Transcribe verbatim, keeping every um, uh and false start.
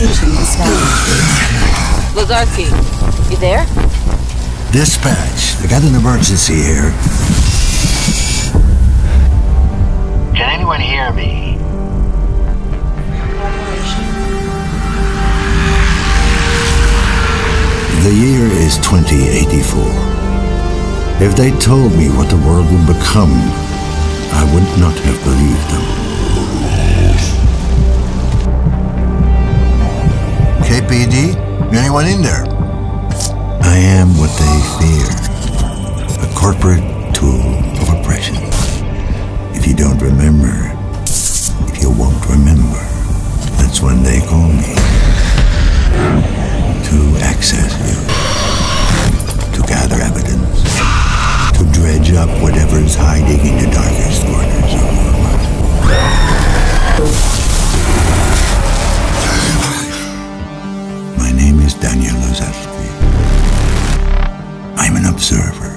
location is found. Lazarski, you there? Dispatch, I got an emergency here. Can anyone hear me? The year is twenty eighty-four. If they told me what the world would become, I would not have believed them. K P D? Anyone in there? I am what they fear. A corporate tool of oppression. If you don't remember, if you won't remember, that's when they call me. To access you. To gather evidence. To dredge up whatever's hiding in the darkest corners of your mind. My name is Daniel Lazarski. I'm an observer.